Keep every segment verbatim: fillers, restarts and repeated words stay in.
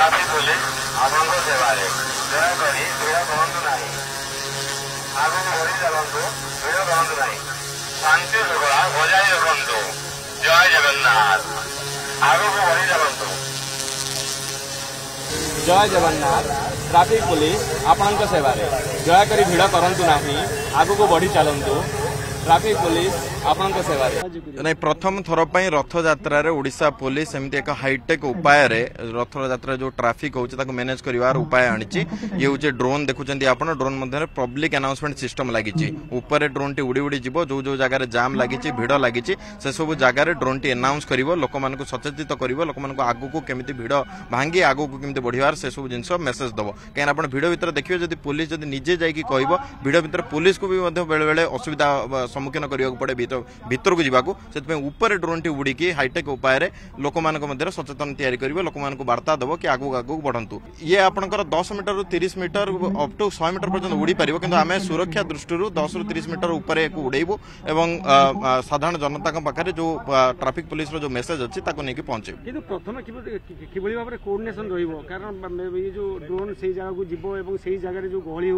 Traffic police आपंक सेवे दयाकोड़ भिड़ करूँ ना आगे बढ़ी चलतु भिड़ करूँ ना शांति शृंखला बजाय रखु। जय जगन्नाथ। आगे बढ़ी चलतु। जय जगन्नाथ। ट्राफिक पुलिस आपंक सेवे दयाकोड़ भिड़ करूँ ना आगे बढ़ी चलतु। ट्राफिक पुलिस आपंक सेवे नहीं प्रथम थर पर रथ यात्रा रे ओडिशा पुलिस एमती एक हाईटेक उपाय रे रथ यात्रा जो ट्राफिक होउछ ताको मैनेज करिवार उपाय आनिछि। ये होउछ ड्रोन देखुछन्ती आपण ड्रोन मध्ये पब्लिक अनाउंसमेंट सिस्टम लागिछि। ऊपर ड्रोन टी उड़ी उड़ी जीवो जो जो जगह रे जाम लागिछि भिड़ लागिछि से सब जगह रे ड्रोन टी अनाउंस करिवो लोक मानकु सचेतित करिवो लोक मानकु आगु को केमिति भिड़ भांगी आगु को केमिति बढ़िवार से सब जिंस मेसेज दबो। केन आपण भिड़ भितर देखियो जदी पुलिस जदी निजे जाई कि कहबो भिड़ भितर पुलिस को भी मध्ये बेले बेले असुविधा सम्मुखीन करने पड़े भीतर को जावाक से ऊपर ड्रोन टी उड़ी हाईटेक उपाय रे लोक मानक सचेतन तैयारी करेंगे लोक मानक वार्ता दब कि आगू आगू बढ़ू। ये आपंकर दस मीटर रु तीस मीटर अप टू सौ मीटर पर्यटन उड़ी पार कि आम सुरक्षा दृष्टि दस रु तीस मीटर उपर उड़ेबू और साधारण जनता पाखे जो ट्राफिक पुलिस जो मेसेज अच्छी नहीं पहुंचे प्रथम किभली भाव में कोअर्डिनेशन रही जो ड्रोन से जगह को जीव से जगह जो गहली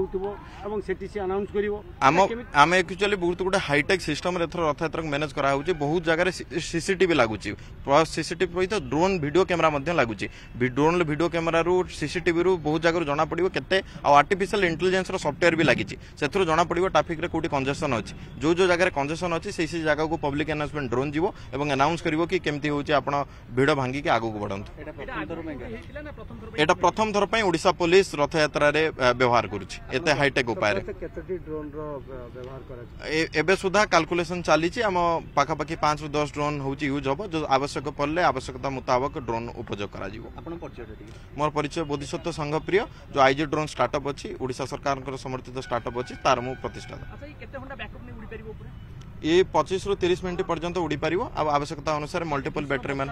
होनाउंस कर बहुत गोटे हाईटेक सिस्टम एथर रथ यात्रा मैनेज करा होउची। बहुत जगह सीसीटीवी लागुची प्लस सीसीटीवी सहित ड्रोन भिडियो कैमेरा मध्य लागुची। ड्रोन भिडियो कैमेरा रु सीसीटीवी रु बहुत जगह जना पड़ो केते आ आर्टिफिशियल इंटेलिजेंस रो सॉफ्टवेयर भी लागिची सेथरो जना पड़ो ट्रैफिक रे कोठी कंजेशन अछि जो जो जगह कंजेशन अछि से से जगह को पब्लिक अनाउंसमेंट ड्रोन जीवो एवं अनाउंस करिवो कि केमती होउची आपण भिड़ भांगी के आगु को बढ़ंतु। एटा प्रथम थर पई ओडिसा पुलिस रथ यात्रा रे व्यवहार करूची एते हाईटेक उपाय रे। केतेटी ड्रोन रो व्यवहार करा एबे सुधा कैलकुलेशन चलीची आम पाखापाखि पांच रु दस ड्रोन होउची यूज होबो जो आवश्यक पड़े आवश्यकता मुताबिक ड्रोन उपयोग करा जीवो। आपन परिचय ठीक मोर परिचय बोधिसत्व संघ प्रिय जो आईजे ड्रोन स्टार्टअप अछि ओडिशा सरकार समर्थित स्टार्टअप अछि तार मु प्रतिष्ठाता। अच्छा ये केते घंटा बैकअप ने उडी परिबो ऊपर ये पच्चीस रु तीस मिनट पर्यंत उडी परिबो आ आवश्यकता अनुसार मल्टीपल बैटरी मान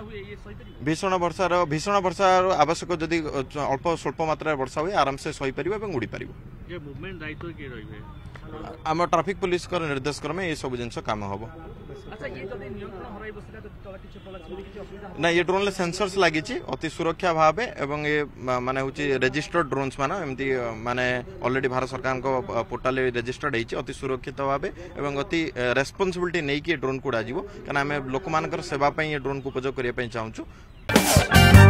भीषण वर्षार भीषण वर्षार आवश्यक जदी अल्प स्वल्प मात्रा वर्षा होय आराम से सही परिबो एवं उडी परिबो। ये मूवमेंट दायित्व के रहबे आम ट्राफिक पुलिस कर निर्देश क्रम ये सब जिन कम हम। अच्छा ये जदी नियंत्रण हराई बसला त किछ पलास मिली किछ असुविधा ना ये ड्रोन ले सेंसर्स लागिची अति सुरक्षा भाबे एवं ये माने होची रजिस्टर्ड ड्रोन्स माने एमती माने ऑलरेडी भारत सरकार को पोर्टल रे रजिस्टर्ड हेची अति सुरक्षित भाबे एवं अति रेस्पोंसिबिलिटी नै कि ड्रोन को उडाजिवो कना हम लोक मानकर सेवा पई ये ड्रोन को उपयोग करिया पई चाहूचू।